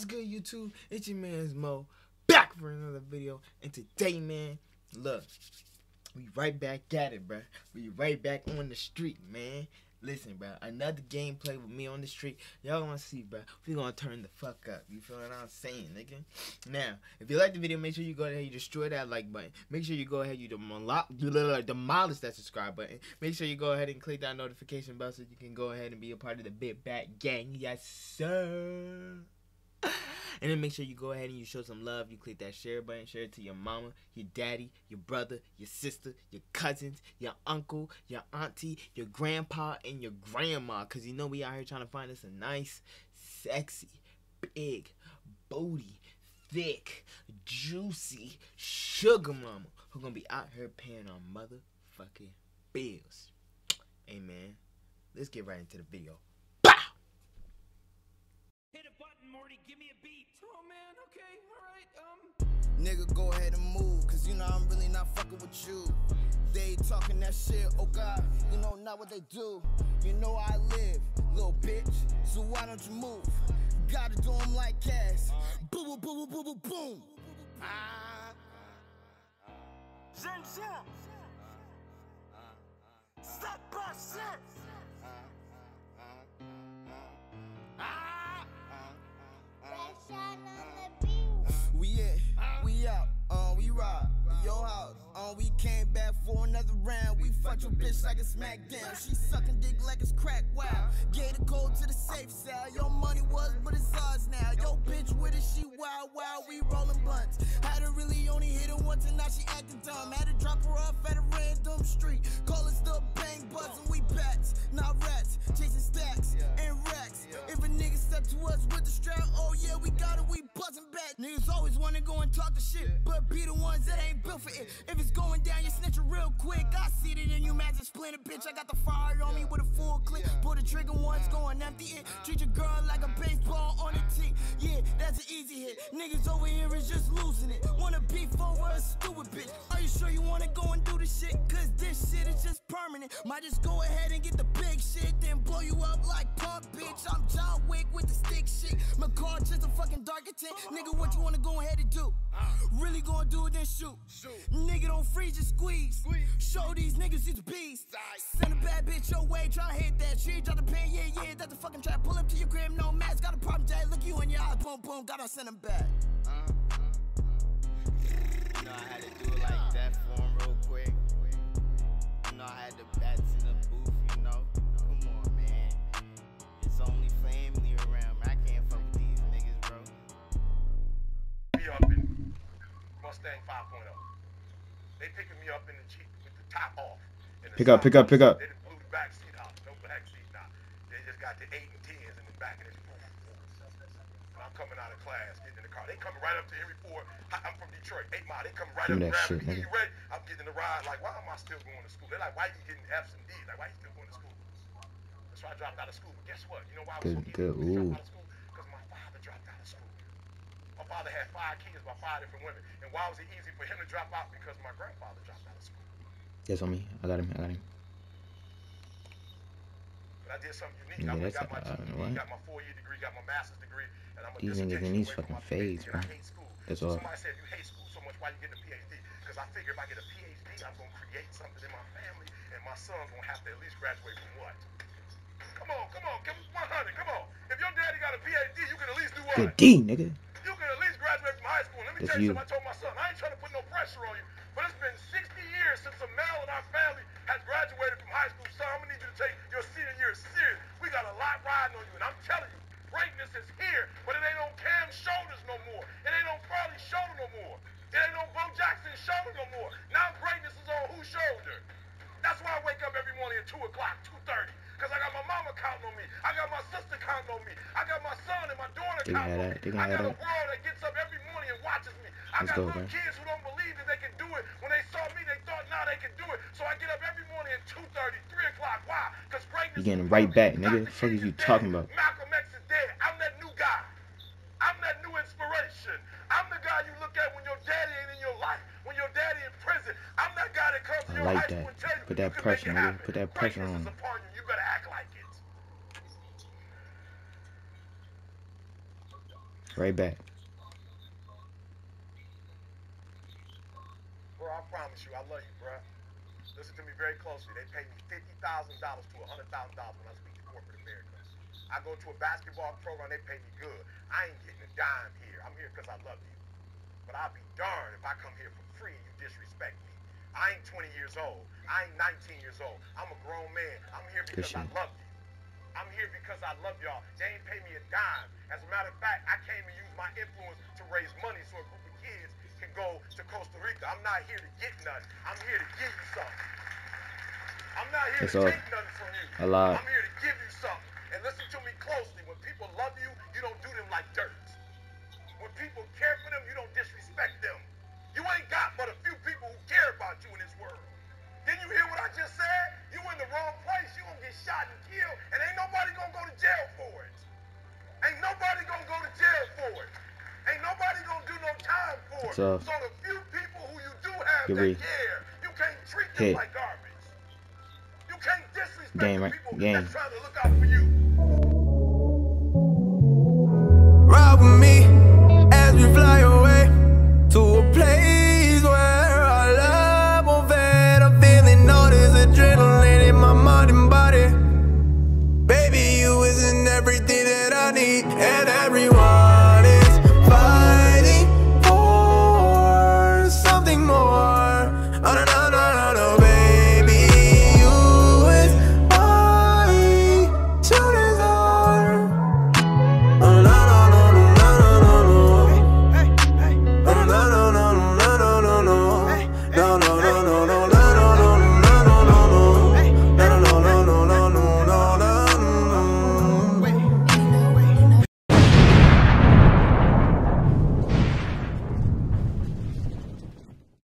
What's good, YouTube? It's your man's Mo, back for another video. And today, man, look, we right back at it, bruh. We right back on the street, man. Listen, bruh, another gameplay with me on the street. Y'all wanna see, bruh, we gonna turn the fuck up. You feel what I'm saying, nigga? Now, if you like the video, make sure you go ahead and you destroy that like button. Make sure you go ahead and you demolish that subscribe button. Make sure you go ahead and click that notification bell so you can go ahead and be a part of the Big Back Gang. Yes, sir. And then make sure you go ahead and you show some love. You click that share button. Share it to your mama, your daddy, your brother, your sister, your cousins, your uncle, your auntie, your grandpa, and your grandma. Because you know we out here trying to find us a nice, sexy, big, booty, thick, juicy sugar mama who's going to be out here paying our motherfucking bills. Amen. Let's get right into the video. Morty, give me a beat. Oh man, okay, alright, Nigga, go ahead and move, cause you know I'm really not fucking with you. They talking that shit, oh god, you know not what they do. You know I live, little bitch, so why don't you move? Gotta do them like ass. Boo, boo, boo, boo, boo, boom. Zen Zen. Stop that shit. Your bitch like a smackdown. She sucking dick like it's crack. Wow. Gave the code to the safe cell. Your money was, but it's ours now. Yo bitch with it, she wild, wild. We rolling blunts. Had her really only hit her once and now she acting dumb. Had to drop her off at a random street. Call us the bang buzz and we bats, not rats. Chasing stacks and racks. If a nigga step to us with the strap, oh yeah, we got it. We buzzing back. Niggas always wanna go and talk the shit, but be the ones that ain't built for it. If it's going down, you snitch it real quick. I see it in you imagine splitting, bitch. I got the fire on me with a full clip. Pull the trigger once, going empty it. Treat your girl like a baseball on the tee. Yeah, that's an easy hit. Niggas over here is just losing it. Wanna beef over a stupid bitch. Are you sure you wanna go and do this shit? Cause this shit is just permanent. Might just go ahead and get the big shit, then blow you up like pop, bitch. I'm John Wick with the stick shit. My car just a fucking darker tint. Nigga, what you wanna go ahead and do? Really gonna do it, then shoot. Nigga, don't freeze, just squeeze. Show these niggas it's beast. Send a bad bitch your way, try to hit that. She drop the pin, yeah, yeah, that's a fucking trap. Pull up to your crib, no mask, got a problem, Jay. Look you in your eyes, boom, boom, gotta send him back. You know I had to do it like that for him real quick. You know I had the bats in the booth, you know. Come on, man. It's only family around, I can't fuck with these niggas, bro. Me up in Mustang 5.0. They picking me up in the Jeep with the top off. Pick up, pick up, pick up. They just blew the back seat out. No back seat now. They just got the 8s and 10s in the back of this booth. I'm coming out of class, getting in the car. They come right up to every four. I'm from Detroit, 8 Mile. They come right up and grab me. You ready? I'm getting the ride. Like, why am I still going to school? They're like, why you getting F's and D's? Like, why you still going to school? That's why I dropped out of school. But guess what? You know why I was dropped out of school? Because my father dropped out of school. My father had 5 kids by 5 different women. And why was it easy for him to drop out? Because my grandfather dropped out of school. Yes, on me. I got him. I got him. But I did something unique. Yeah, I got my GED, got my 4-year degree, got my master's degree, and I'm a dissertation away from my PhD. I hate school. That's all. Somebody said you hate school so much, why you get a PhD? Because I figure if I get a PhD, I'm gonna create something in my family, and my son's gonna have to at least graduate from what? Come on, come on, give me 100. Come on. If your daddy got a PhD, you can at least do what? Good D, nigga. You can at least graduate from high school. Let me tell you something. I told my son, I ain't trying to put no pressure on you, but it's been 60 years since a male in our family has graduated from high school, so I'm gonna need you to take your senior year serious. We got a lot riding on you, and I'm telling you, greatness is here, but it ain't on Cam's shoulders no more. It ain't on Farley's shoulder no more. It ain't on Bo Jackson's shoulder no more. Now greatness is on whose shoulder? That's why I wake up every morning at 2 o'clock, 2:30, because I got my mama counting on me. I got my sister counting on me. I got my son and my daughter counting on me. I got a world that gets up every morning and watches me. I got little kids who don't believe that they can do it. When they saw me, they thought now they can do it. So I get up every morning at 2:30, 3 o'clock. Why? Because greatness. You're getting right back, nigga. What the fuck is you talking about? Malcolm X is dead. I'm that new guy. I'm that new inspiration. I'm the guy you look at when your daddy ain't in your life. When your daddy in prison. I'm that guy that comes to your life and tell you. Put that pressure, nigga. Put that pressure on. You better act like it. right back. Bro, I promise you, I love you, bro. Listen to me very closely. They pay me $50,000 to $100,000 when I speak to corporate America. I go to a basketball program, they pay me good. I ain't getting a dime here. I'm here because I love you. But I'll be darned if I come here for free and you disrespect me. I ain't 20 years old. I ain't 19 years old. I'm a grown man. I'm here because I love you. I'm here because I love y'all. They ain't pay me a dime. As a matter of fact, I came and used my influence to raise money so a group of kids can go to Costa Rica. I'm not here to get nothing. I'm here to give you something. I'm not here to take nothing from you. I'm here to give you something. And listen to me closely. When people love you, you don't do them like dirt. When people care for them, you don't disrespect them. You ain't got but a few people who care about you in this world. Didn't you hear what I just said? You in the wrong place, you gonna get shot and killed, and ain't nobody gonna go to jail for it. Ain't nobody gonna go to jail for it. Ain't nobody gonna do no time for it. So the few people who you do have that care, you can't treat them like garbage. You can't disrespect the people that's trying to look out for you.